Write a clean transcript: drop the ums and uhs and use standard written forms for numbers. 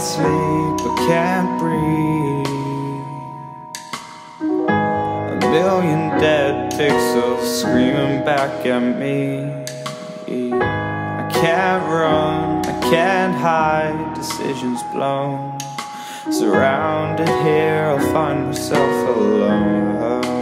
Sleep, I can't breathe. A million dead pixels screaming back at me. I can't run, I can't hide, decisions blown. Surrounded here, I'll find myself alone.